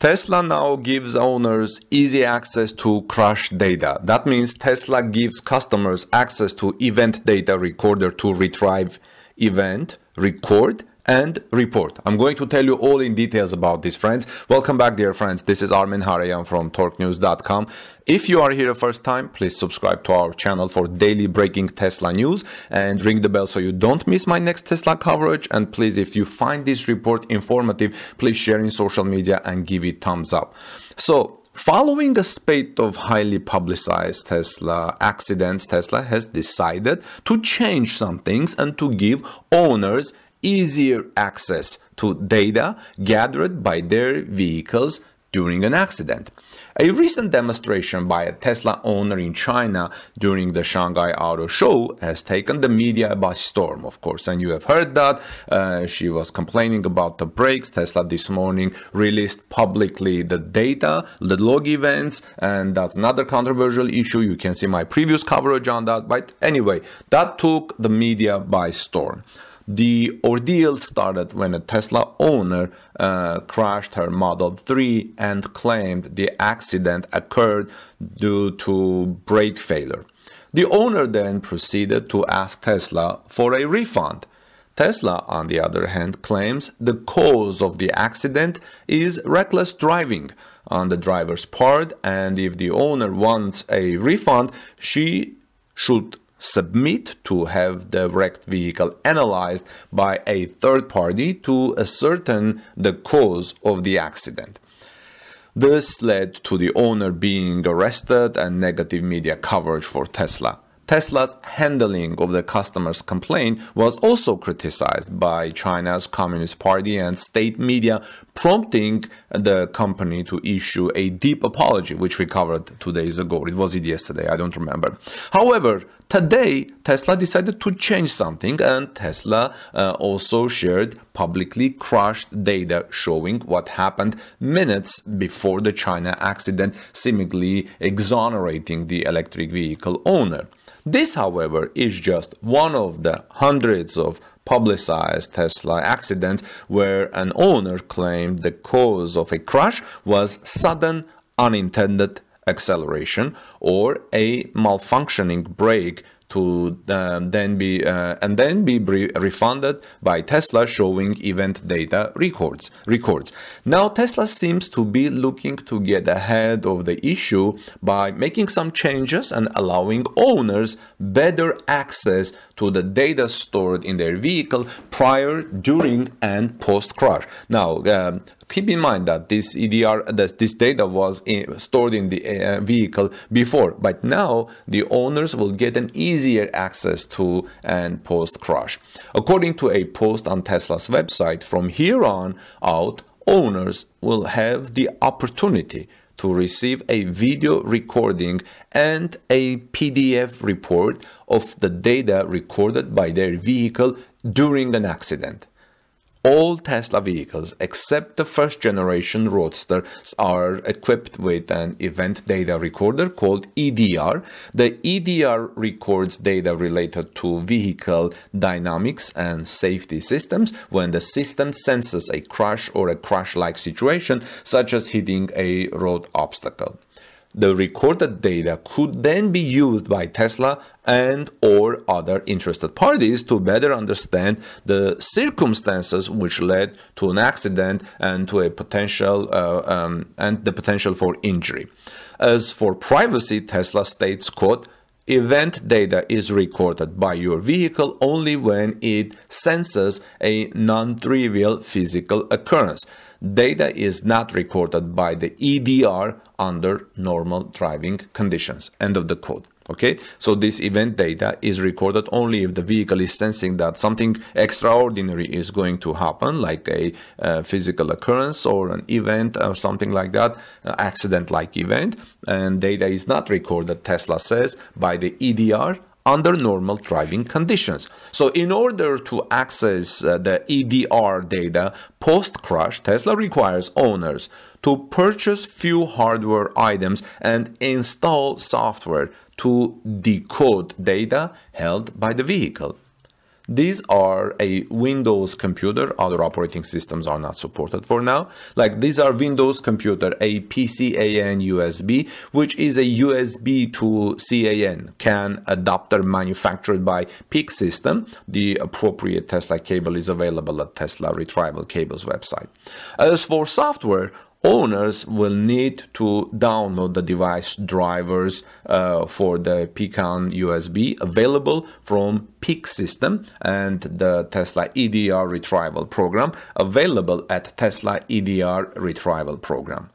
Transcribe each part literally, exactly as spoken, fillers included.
Tesla now gives owners easy access to crash data. That means Tesla gives customers access to event data recorder to retrieve event, record, and report. I'm going to tell you all in details about this, friends. Welcome back, dear friends. This is Armin Hariyan from torque news dot com. If you are here the first time, please subscribe to our channel for daily breaking Tesla news and ring the bell so you don't miss my next Tesla coverage. And please, if you find this report informative, please share in social media and give it thumbs up. So, following a spate of highly publicized Tesla accidents, Tesla has decided to change some things and to give owners easier access to data gathered by their vehicles during an accident. A recent demonstration by a Tesla owner in China during the Shanghai Auto Show has taken the media by storm, of course, and you have heard that. Uh, she was complaining about the brakes. Tesla this morning released publicly the data, the log events, and that's another controversial issue. You can see my previous coverage on that, but anyway, that took the media by storm. The ordeal started when a Tesla owner uh, crashed her Model three and claimed the accident occurred due to brake failure. The owner then proceeded to ask Tesla for a refund. Tesla, on the other hand, claims the cause of the accident is reckless driving on the driver's part, and if the owner wants a refund, she should submit to have the wrecked vehicle analyzed by a third party to ascertain the cause of the accident. This led to the owner being arrested and negative media coverage for Tesla. Tesla's handling of the customer's complaint was also criticized by China's Communist Party and state media, prompting the company to issue a deep apology, which we covered two days ago. It was it yesterday, I don't remember. However, today, Tesla decided to change something, and Tesla uh, also shared publicly crashed data showing what happened minutes before the China accident, seemingly exonerating the electric vehicle owner. This, however, is just one of the hundreds of publicized Tesla accidents where an owner claimed the cause of a crash was sudden unintended acceleration or a malfunctioning brake to uh, then be uh, and then be refunded by Tesla, showing event data records records. Now Tesla seems to be looking to get ahead of the issue by making some changes and allowing owners better access to the data stored in their vehicle prior, during, and post crash. Now um, keep in mind that this E D R, that this data was in, stored in the uh, vehicle before, but now the owners will get an easier access to and post crash. According to a post on Tesla's website, from here on out, owners will have the opportunity to receive a video recording and a P D F report of the data recorded by their vehicle during an accident. All Tesla vehicles, except the first generation Roadster, are equipped with an event data recorder called E D R. The E D R records data related to vehicle dynamics and safety systems when the system senses a crash or a crash-like situation, such as hitting a road obstacle. The recorded data could then be used by Tesla and or other interested parties to better understand the circumstances which led to an accident and to a potential uh, um, and the potential for injury. As for privacy, Tesla states, quote, "Event data is recorded by your vehicle only when it senses a non-trivial physical occurrence. Data is not recorded by the E D R under normal driving conditions." End of the quote. Okay, so this event data is recorded only if the vehicle is sensing that something extraordinary is going to happen, like a uh, physical occurrence or an event or something like that, uh, accident-like event, and data is not recorded, Tesla says, by the E D R under normal driving conditions. So in order to access uh, the E D R data post-crash, Tesla requires owners to purchase few hardware items and install software to decode data held by the vehicle. These are a Windows computer. Other operating systems are not supported for now. Like these are Windows computer, a P C A N U S B, which is a U S B to C A N, C A N adapter manufactured by P I C System. The appropriate Tesla cable is available at Tesla Retrieval Cables website. As for software, owners will need to download the device drivers uh, for the P C A N U S B available from P I C System and the Tesla E D R Retrieval Program available at Tesla E D R Retrieval Program.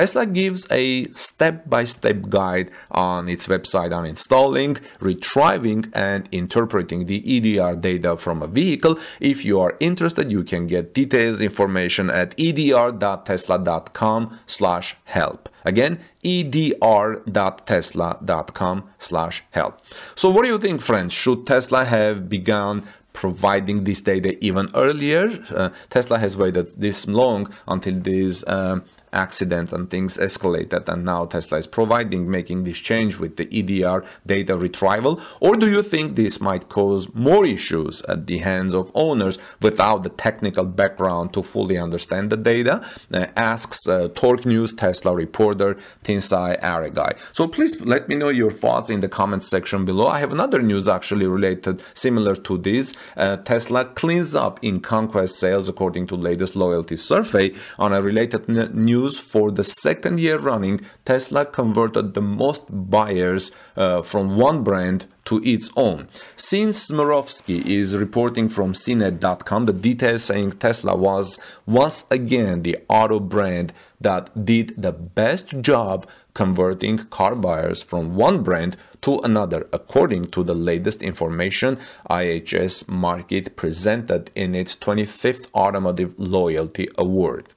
Tesla gives a step-by-step guide on its website on installing, retrieving, and interpreting the E D R data from a vehicle. If you are interested, you can get detailed information at E D R dot tesla dot com slash help. Again, E D R dot tesla dot com slash help. So what do you think, friends? Should Tesla have begun providing this data even earlier? Uh, Tesla has waited this long until these um, accidents and things escalated, and now Tesla is providing, making this change with the E D R data retrieval? Or do you think this might cause more issues at the hands of owners without the technical background to fully understand the data? Uh, asks uh, Torque News Tesla reporter Tinsae Aregay. So please let me know your thoughts in the comments section below. I have another news actually related, similar to this. Uh, Tesla cleans up in conquest sales according to latest loyalty survey. On a related news, for the second year running, Tesla converted the most buyers uh, from one brand to its own. Sin Smirovsky is reporting from Synet dot com the details, saying Tesla was once again the auto brand that did the best job converting car buyers from one brand to another, according to the latest information I H S Market presented in its twenty-fifth Automotive Loyalty Award.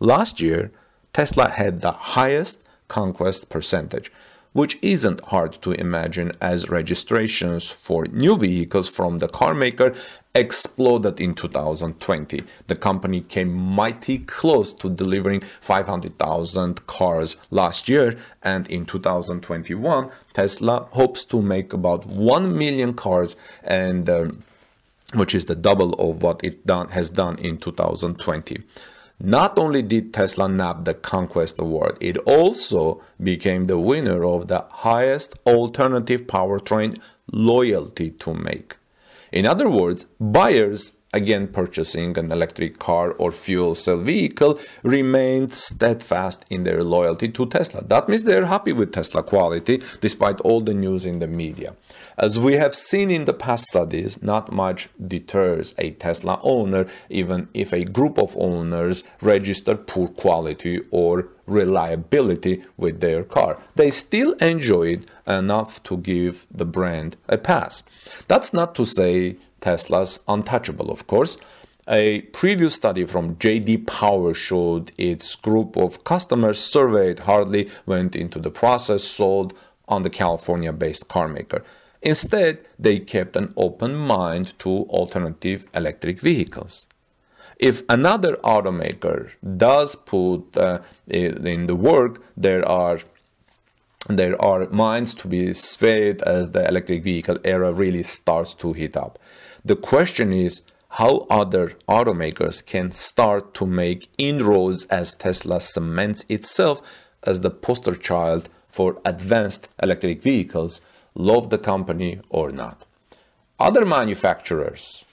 Last year, Tesla had the highest conquest percentage, which isn't hard to imagine as registrations for new vehicles from the carmaker exploded in two thousand twenty. The company came mighty close to delivering five hundred thousand cars last year, and in two thousand twenty-one, Tesla hopes to make about one million cars, and um, which is the double of what it done, has done in two thousand twenty. Not only did Tesla nab the Conquest Award, it also became the winner of the highest alternative powertrain loyalty to make. In other words, buyers, again purchasing an electric car or fuel cell vehicle, remained steadfast in their loyalty to Tesla. That means they're happy with Tesla quality, despite all the news in the media. As we have seen in the past studies, not much deters a Tesla owner, even if a group of owners register poor quality or reliability with their car. They still enjoy it enough to give the brand a pass. That's not to say Tesla's untouchable, of course. A previous study from J D Power showed its group of customers surveyed hardly went into the process sold on the California-based carmaker. Instead, they kept an open mind to alternative electric vehicles. If another automaker does put uh, in the work, there are There are minds to be swayed as the electric vehicle era really starts to heat up. The question is how other automakers can start to make inroads as Tesla cements itself as the poster child for advanced electric vehicles, love the company or not. Other manufacturers,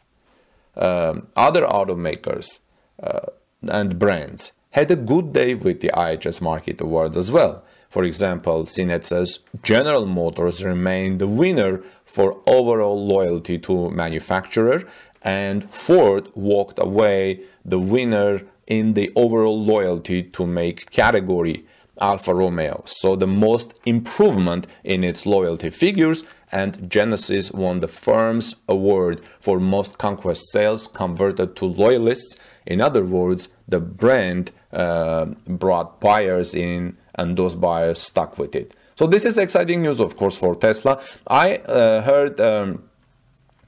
um, other automakers uh, and brands had a good day with the I H S Market Awards as well. For example, Synet says General Motors remained the winner for overall loyalty to manufacturer, and Ford walked away the winner in the overall loyalty to make category. Alfa Romeo saw the most improvement in its loyalty figures, and Genesis won the firm's award for most conquest sales converted to loyalists. In other words, the brand uh, brought buyers in, and those buyers stuck with it. So this is exciting news, of course, for Tesla. I uh, heard um,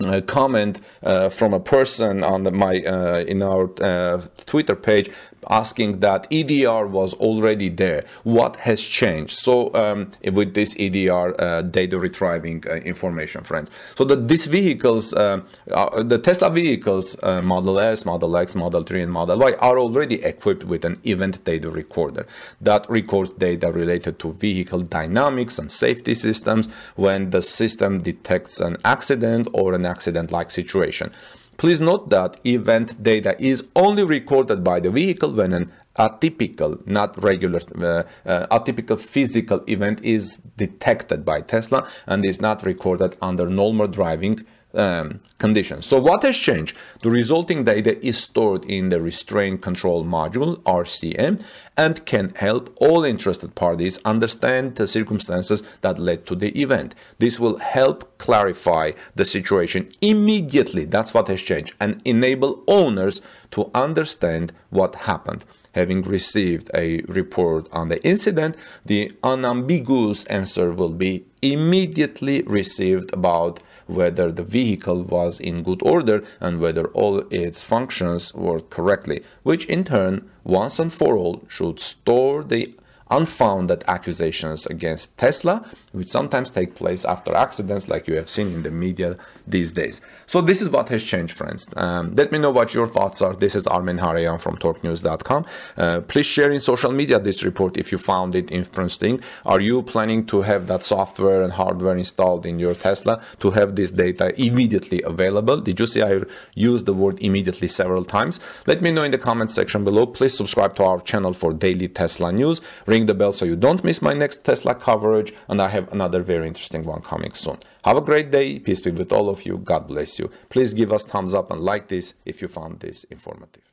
a comment uh, from a person on the, my uh, in our uh, Twitter page asking that E D R was already there. What has changed? So um, with this E D R uh, data retrieving uh, information, friends. So that these vehicles, uh, uh, the Tesla vehicles, uh, Model S, Model X, Model three, and Model Y are already equipped with an event data recorder that records data related to vehicle dynamics and safety systems when the system detects an accident or an accident-like situation. Please note that event data is only recorded by the vehicle when an atypical, not regular, uh, uh, atypical physical event is detected by Tesla and is not recorded under normal driving um, conditions. So what has changed? The resulting data is stored in the Restraint Control Module, R C M, and can help all interested parties understand the circumstances that led to the event. This will help clarify the situation immediately, that's what has changed, and enable owners to understand what happened. Having received a report on the incident, the unambiguous answer will be immediately received about whether the vehicle was in good order and whether all its functions worked correctly, which in turn, once and for all, should store the unfounded accusations against Tesla, which sometimes take place after accidents like you have seen in the media these days. So this is what has changed, friends. Um, let me know what your thoughts are. This is Armin Hariyan from torque news dot com. Uh, please share in social media this report if you found it interesting. Are you planning to have that software and hardware installed in your Tesla to have this data immediately available? Did you see I used the word immediately several times? Let me know in the comment section below. Please subscribe to our channel for daily Tesla news. Ring the bell so you don't miss my next Tesla coverage, and I have another very interesting one coming soon. Have a great day. Peace be with all of you. God bless you. Please give us thumbs up and like this if you found this informative.